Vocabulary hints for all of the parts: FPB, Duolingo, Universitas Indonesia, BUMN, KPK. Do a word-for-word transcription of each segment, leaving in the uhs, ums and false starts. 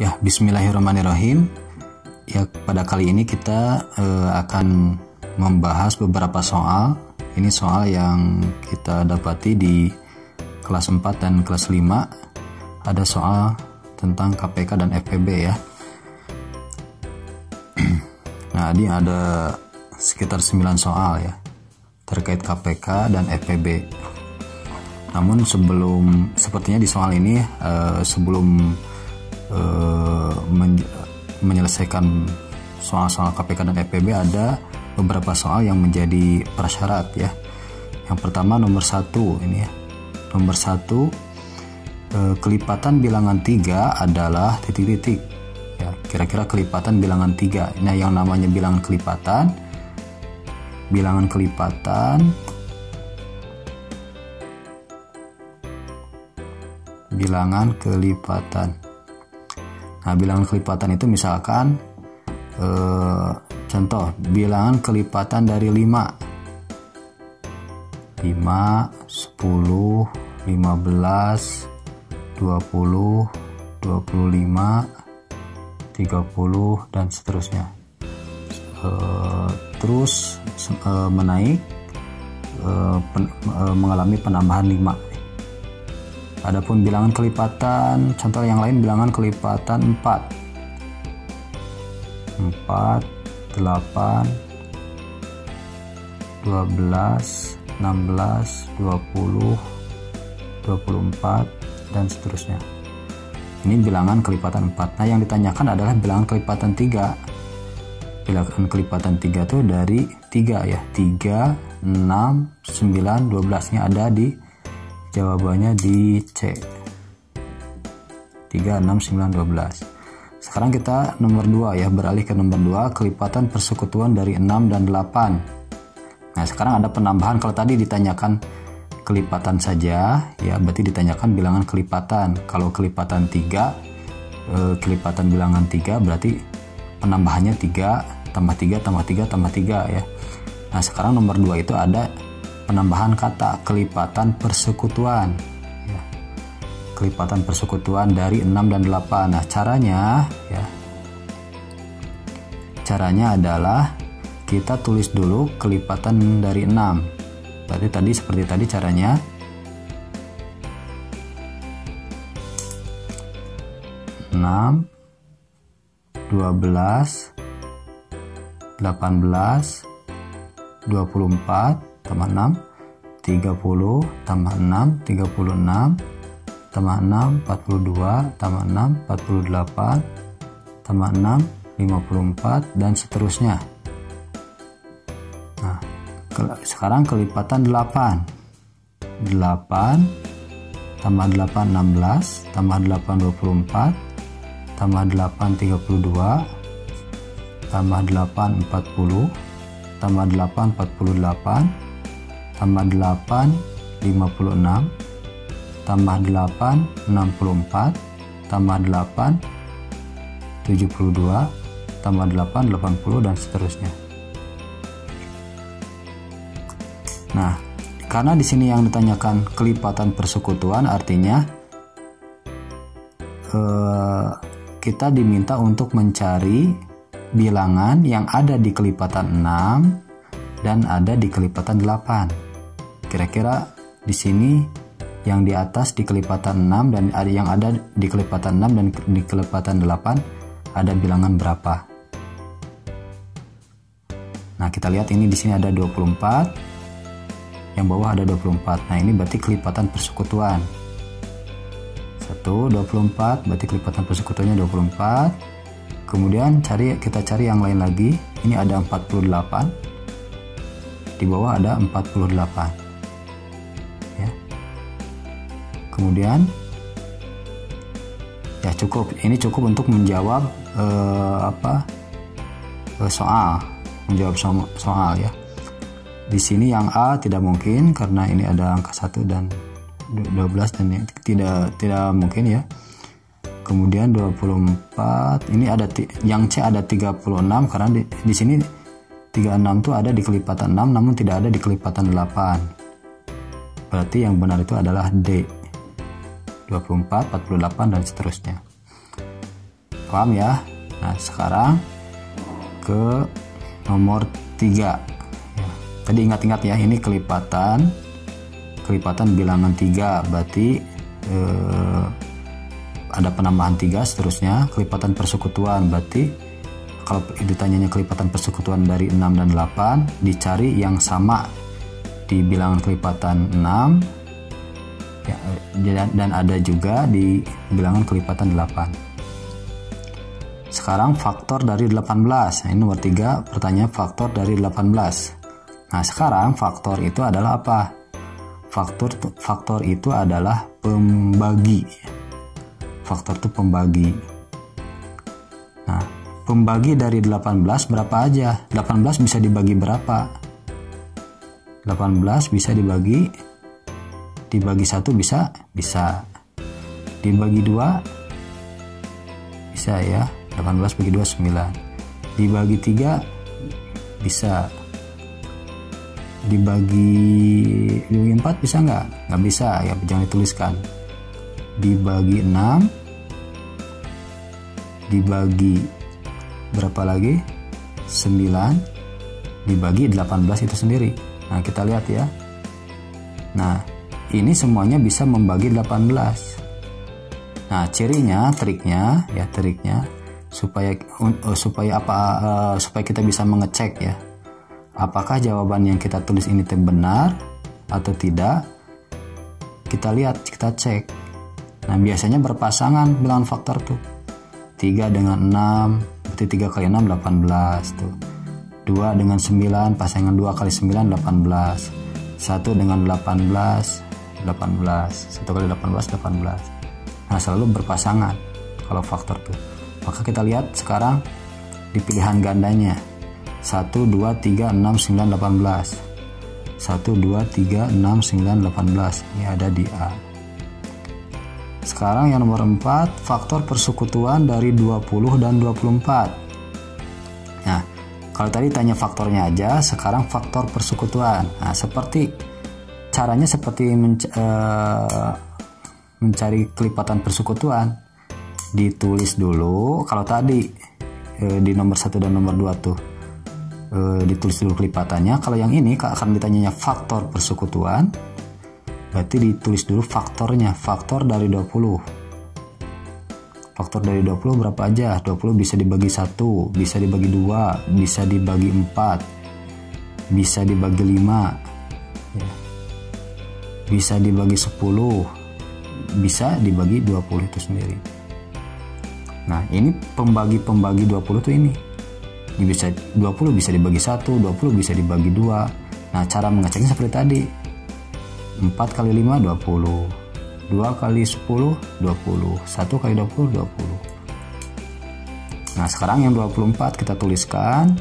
Ya, bismillahirrahmanirrahim. Ya, pada kali ini kita eh, akan membahas beberapa soal. Ini soal yang kita dapati di kelas empat dan kelas lima. Ada soal tentang K P K dan F P B ya. Nah, ini ada sekitar sembilan soal ya, terkait K P K dan F P B. Namun sebelum, sepertinya di soal ini eh, sebelum menyelesaikan soal-soal K P K dan F P B, ada beberapa soal yang menjadi prasyarat ya. Yang pertama nomor satu ini ya. Nomor satu, kelipatan bilangan tiga adalah titik-titik ya. Kira-kira kelipatan bilangan tiga. Nah, yang namanya bilangan kelipatan, bilangan kelipatan, bilangan kelipatan. Nah, bilangan kelipatan itu misalkan eh, contoh bilangan kelipatan dari lima, lima, sepuluh, lima belas, dua puluh, dua puluh lima, tiga puluh, dan seterusnya. Eh, terus eh, menaik, eh, pen, eh, mengalami penambahan lima. Adapun bilangan kelipatan, contoh yang lain, bilangan kelipatan empat, empat, delapan, dua belas, enam belas, dua puluh, dua puluh empat, dan seterusnya. Ini bilangan kelipatan empat. Nah, yang ditanyakan adalah bilangan kelipatan tiga. Bilangan kelipatan tiga itu dari tiga ya, tiga, enam, sembilan, dua belas. Ini ada di jawabannya di C, tiga, enam, sembilan, dua belas. Sekarang kita nomor dua ya, beralih ke nomor dua, kelipatan persekutuan dari enam dan delapan. Nah, sekarang ada penambahan. Kalau tadi ditanyakan kelipatan saja ya, berarti ditanyakan bilangan kelipatan. Kalau kelipatan tiga, eh, kelipatan bilangan tiga, berarti penambahannya tiga, tambah tiga, tambah tiga, tambah tiga ya. Nah, sekarang nomor dua itu ada penambahan kata kelipatan persekutuan ya. Kelipatan persekutuan dari enam dan delapan. Nah, caranya ya, caranya adalah kita tulis dulu kelipatan dari enam. Tadi tadi seperti tadi caranya. enam, dua belas, delapan belas, dua puluh empat tambah enam, tiga puluh tambah enam, tiga puluh enam tambah enam, empat puluh dua tambah enam, empat puluh delapan tambah enam, lima puluh empat, dan seterusnya. Nah, ke sekarang kelipatan delapan, delapan tambah delapan, enam belas tambah delapan, dua puluh empat tambah delapan, tiga puluh dua tambah delapan, empat puluh tambah delapan, empat puluh delapan tambah delapan, lima puluh enam tambah delapan, enam puluh empat tambah delapan, tujuh puluh dua tambah delapan, delapan puluh, dan seterusnya. Nah, karena di sini yang ditanyakan kelipatan persekutuan, artinya eh, kita diminta untuk mencari bilangan yang ada di kelipatan enam dan ada di kelipatan delapan. Kira-kira di sini yang di atas di kelipatan enam dan yang ada di kelipatan enam dan di kelipatan delapan ada bilangan berapa? Nah, kita lihat ini di sini ada dua puluh empat, yang bawah ada dua puluh empat. Nah, ini berarti kelipatan persekutuan. satu, dua puluh empat, berarti kelipatan persekutuannya dua puluh empat. Kemudian cari, kita cari yang lain lagi. Ini ada empat puluh delapan. Di bawah ada empat puluh delapan. Kemudian ya cukup, ini cukup untuk menjawab eh, apa eh, soal, menjawab so soal ya. Di sini yang A tidak mungkin karena ini ada angka satu dan dua belas, dan ya, tidak tidak mungkin ya. Kemudian dua puluh empat, ini ada yang C ada tiga puluh enam, karena di, di sini tiga puluh enam itu ada di kelipatan enam namun tidak ada di kelipatan delapan. Berarti yang benar itu adalah D, dua puluh empat, empat puluh delapan, dan seterusnya. reklam ya. Nah sekarang ke nomor tiga. Tadi ingat-ingat ya, ini kelipatan kelipatan bilangan tiga, berarti eh, ada penambahan tiga seterusnya. Kelipatan persekutuan, berarti kalau ditanyanya kelipatan persekutuan dari enam dan delapan, dicari yang sama di bilangan kelipatan enam ya, dan, dan ada juga di bilangan kelipatan delapan. Sekarang faktor dari delapan belas, nah, ini nomor tiga, pertanyaan faktor dari delapan belas. Nah sekarang faktor itu adalah apa? Faktor faktor itu adalah pembagi. Faktor itu pembagi. Nah pembagi dari delapan belas berapa aja? delapan belas bisa dibagi berapa? delapan belas bisa dibagi dibagi satu bisa bisa dibagi dua bisa ya. delapan belas bagi dua sembilan. Dibagi tiga bisa. Dibagi, dibagi empat bisa nggak? Nggak bisa ya, jangan dituliskan. Dibagi enam, dibagi berapa lagi? sembilan, dibagi delapan belas itu sendiri. Nah kita lihat ya. Nah ini semuanya bisa membagi delapan belas. Nah cirinya, triknya ya, triknya supaya uh, supaya apa uh, supaya kita bisa mengecek ya. Apakah jawaban yang kita tulis ini benar atau tidak? Kita lihat, kita cek. Nah, biasanya berpasangan bilangan faktor tuh. tiga dengan enam, berarti tiga kali enam, delapan belas tuh. dua dengan sembilan, pasangan dua kali sembilan, delapan belas. satu dengan delapan belas, delapan belas. satu kali delapan belas, delapan belas. Nah, selalu berpasangan kalau faktor tuh. Maka kita lihat sekarang di pilihan gandanya. satu, dua, tiga, enam, sembilan, delapan belas. satu, dua, tiga, enam, sembilan, delapan belas. Ini ada di A. Sekarang yang nomor empat, faktor persekutuan dari dua puluh dan dua puluh empat. Nah, kalau tadi tanya faktornya aja, sekarang faktor persekutuan. Nah, seperti caranya seperti menc uh, mencari kelipatan persekutuan. Ditulis dulu, kalau tadi uh, di nomor satu dan nomor dua tuh. E, ditulis dulu kelipatannya. Kalau yang ini akan ditanyanya faktor persekutuan, berarti ditulis dulu faktornya. Faktor dari dua puluh, faktor dari dua puluh berapa aja? dua puluh bisa dibagi satu, bisa dibagi dua, bisa dibagi empat, bisa dibagi lima ya. Bisa dibagi sepuluh, bisa dibagi dua puluh itu sendiri. Nah ini pembagi-pembagi dua puluh tuh ini bisa dua puluh bisa dibagi satu, dua puluh bisa dibagi dua. Nah, cara mengeceknya seperti tadi. empat kali lima, dua puluh. dua kali sepuluh, dua puluh. satu kali dua puluh, dua puluh. Nah, sekarang yang dua puluh empat kita tuliskan.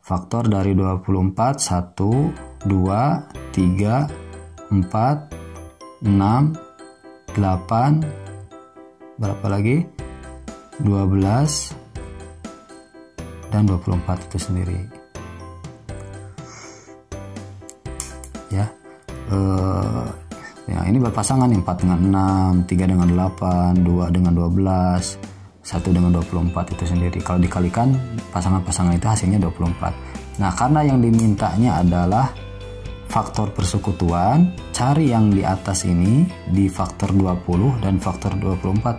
Faktor dari dua puluh empat, satu, dua, tiga, empat, enam, delapan. Berapa lagi? dua belas. Dan dua puluh empat itu sendiri ya. E, ya ini berpasangan, empat dengan enam, tiga dengan delapan, dua dengan dua belas, satu dengan dua puluh empat itu sendiri. Kalau dikalikan pasangan-pasangan itu hasilnya dua puluh empat. Nah karena yang dimintanya adalah faktor persekutuan, cari yang di atas ini di faktor dua puluh dan faktor dua puluh empat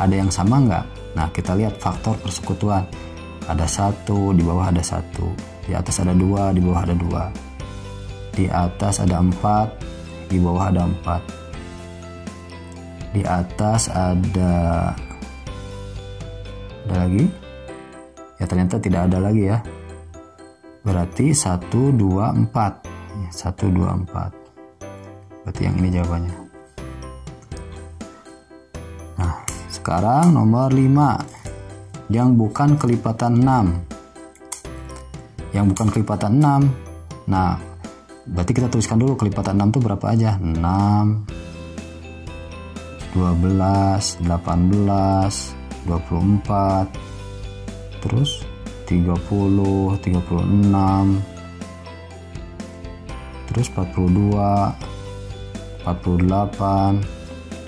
ada yang sama nggak. Nah kita lihat faktor persekutuan. Ada satu, di bawah ada satu, di atas ada dua, di bawah ada dua, di atas ada empat, di bawah ada empat, di atas ada ada lagi ya, ternyata tidak ada lagi ya. Berarti satu, dua, empat, satu, dua, empat, berarti yang ini jawabannya. Nah sekarang nomor lima, yang bukan kelipatan enam. Yang bukan kelipatan enam. Nah, berarti kita tuliskan dulu kelipatan enam itu berapa aja? enam, dua belas, delapan belas, dua puluh empat, terus tiga puluh, tiga puluh enam, terus empat puluh dua, empat puluh delapan,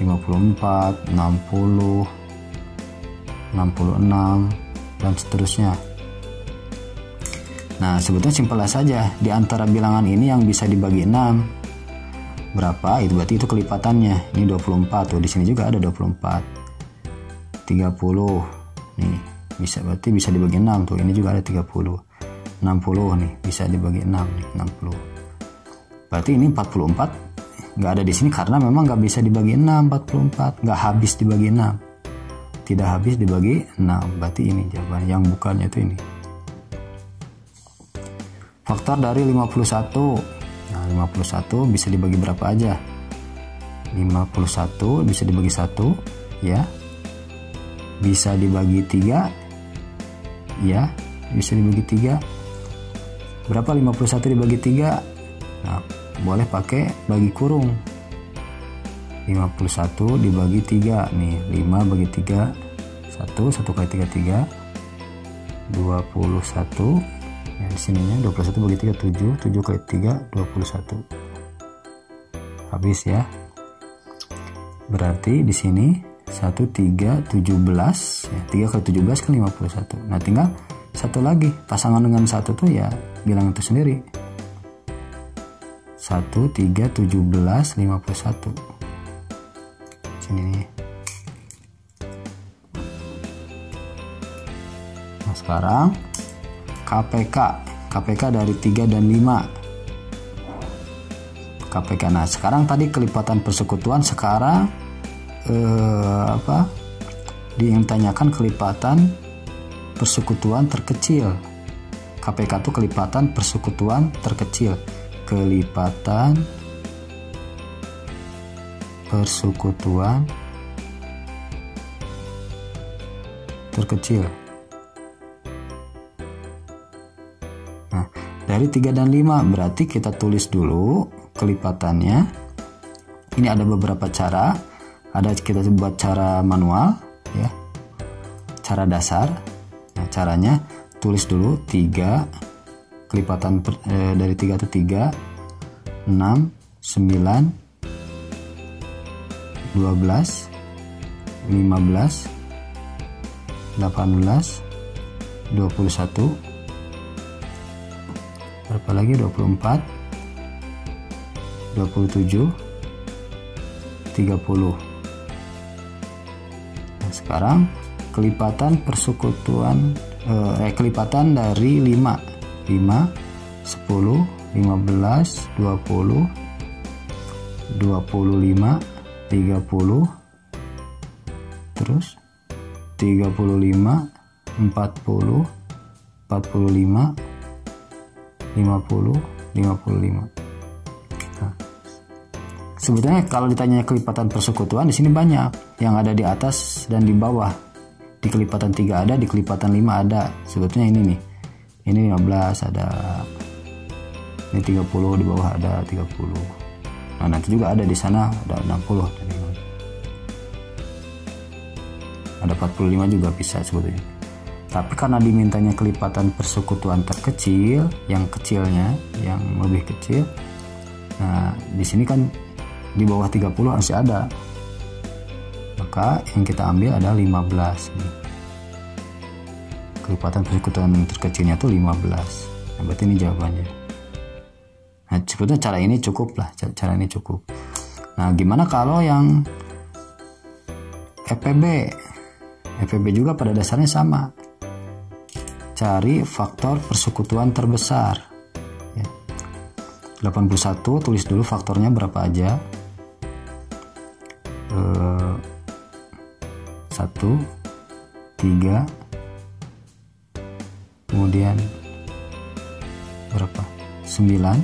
lima puluh empat, enam puluh, enam puluh enam, dan seterusnya. Nah, sebetulnya simpelnya saja, di antara bilangan ini yang bisa dibagi enam berapa, itu berarti itu kelipatannya. Ini dua puluh empat, tuh di sini juga ada dua puluh empat. tiga puluh nih bisa, berarti bisa dibagi enam tuh. Ini juga ada tiga puluh. enam puluh nih bisa dibagi enam nih, enam puluh. Berarti ini empat puluh empat nggak ada di sini karena memang nggak bisa dibagi enam, empat puluh empat nggak habis dibagi enam. Tidak habis dibagi enam, berarti ini jawaban yang bukannya itu ini. Faktor dari lima puluh satu. Nah, lima puluh satu bisa dibagi berapa aja? lima puluh satu bisa dibagi satu, ya. Bisa dibagi tiga, ya. Bisa dibagi tiga. Berapa lima puluh satu dibagi tiga? Nah, boleh pakai bagi kurung. lima puluh satu dibagi tiga nih, lima bagi tiga satu, satu kali tiga tiga, dua puluh satu ya, di sininya dua puluh satu bagi tiga tujuh, tujuh kali tiga dua puluh satu, habis ya. Berarti di sini satu tiga tujuh belas ya, tiga kali tujuh belas kan lima puluh satu. Nah, tinggal satu lagi pasangan dengan satu tuh ya bilangan itu sendiri, satu tiga tujuh belas lima puluh satu. Ini. Nah, sekarang K P K, K P K dari tiga dan lima. K P K. Nah, sekarang tadi kelipatan persekutuan, sekarang eh, apa? Ditanyakan kelipatan persekutuan terkecil. K P K itu kelipatan persekutuan terkecil. Kelipatan persekutuan terkecil. Nah, dari tiga dan lima berarti kita tulis dulu kelipatannya. Ini ada beberapa cara. Ada kita buat cara manual ya. Cara dasar. Nah, caranya tulis dulu tiga kelipatan per, eh, dari tiga itu tiga, enam, sembilan, dua belas, lima belas, delapan belas, dua puluh satu, berapa lagi dua puluh empat, dua puluh tujuh, tiga puluh. Nah, sekarang kelipatan persekutuan eh kelipatan dari lima, lima, sepuluh, lima belas, dua puluh, dua puluh lima, tiga puluh, terus tiga puluh lima, empat puluh, empat puluh lima, lima puluh, lima puluh lima. Nah, sebetulnya kalau ditanya kelipatan persekutuan di sini banyak yang ada di atas dan di bawah. Di kelipatan tiga ada, di kelipatan lima ada. Sebetulnya ini nih. Ini lima belas ada. Ini tiga puluh di bawah ada tiga puluh. Nah, nanti juga ada di sana ada enam puluh, ada empat puluh lima juga bisa sebetulnya. Tapi karena dimintanya kelipatan persekutuan terkecil, yang kecilnya, yang lebih kecil. Nah, di sini kan di bawah tiga puluh harus ada. Maka yang kita ambil ada lima belas. Nih. Kelipatan persekutuan terkecilnya itu lima belas. Nah, berarti ini jawabannya. Nah, sebetulnya cara ini cukup lah, cara ini cukup. Nah, gimana kalau yang F P B? F P B juga pada dasarnya sama. Cari faktor persekutuan terbesar. Ya. delapan puluh satu, tulis dulu faktornya berapa aja. Eh, satu, tiga, kemudian berapa? sembilan.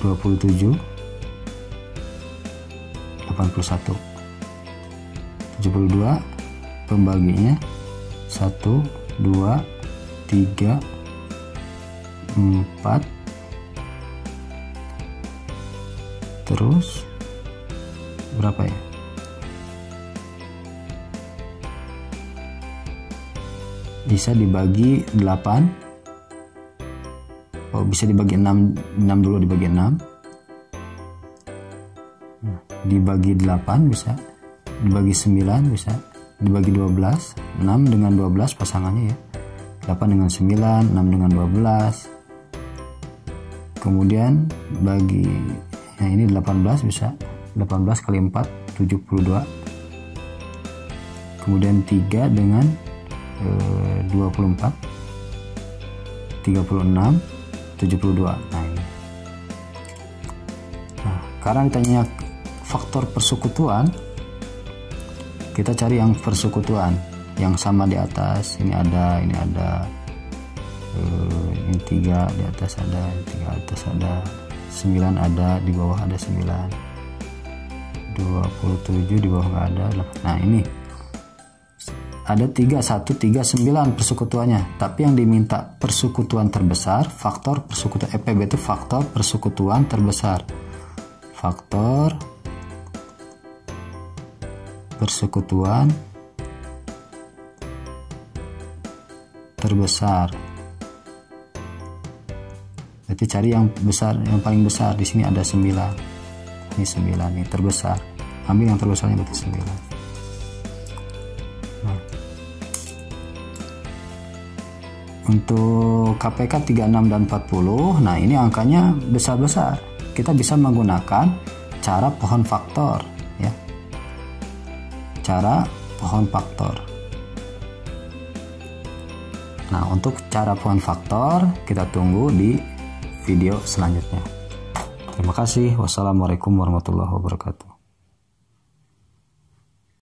dua puluh tujuh, delapan puluh satu, tujuh puluh dua, pembaginya satu, dua, tiga, empat, terus berapa ya? Bisa dibagi delapan. Oh, bisa dibagi enam, enam dulu dibagi enam. Nah, dibagi delapan bisa. Dibagi sembilan bisa. dibagi dua belas, enam dengan dua belas pasangannya ya, delapan dengan sembilan, enam dengan dua belas, kemudian bagi nah ini delapan belas, bisa delapan belas kali empat, tujuh puluh dua, kemudian tiga dengan eh, dua puluh empat, tiga puluh enam, tujuh puluh dua. Nah ini nah, karena ditanya faktor persekutuan, kita cari yang persekutuan yang sama di atas. Ini ada, ini ada, eh, ini tiga di atas ada, tiga atas ada, sembilan ada, di bawah ada sembilan, dua puluh tujuh di bawah nggak ada. Nah ini ada tiga, satu, tiga, sembilan persekutuannya, tapi yang diminta persekutuan terbesar. Faktor persekutuan F P B itu faktor persekutuan terbesar, faktor persekutuan terbesar. Berarti cari yang besar, yang paling besar. Di sini ada sembilan, ini sembilan, ini terbesar, ambil yang terbesarnya, berarti sembilan. Untuk K P K tiga puluh enam dan empat puluh, nah ini angkanya besar-besar. Kita bisa menggunakan cara pohon faktor ya. Cara pohon faktor. Nah, untuk cara pohon faktor kita tunggu di video selanjutnya. Terima kasih. Wassalamualaikum warahmatullahi wabarakatuh.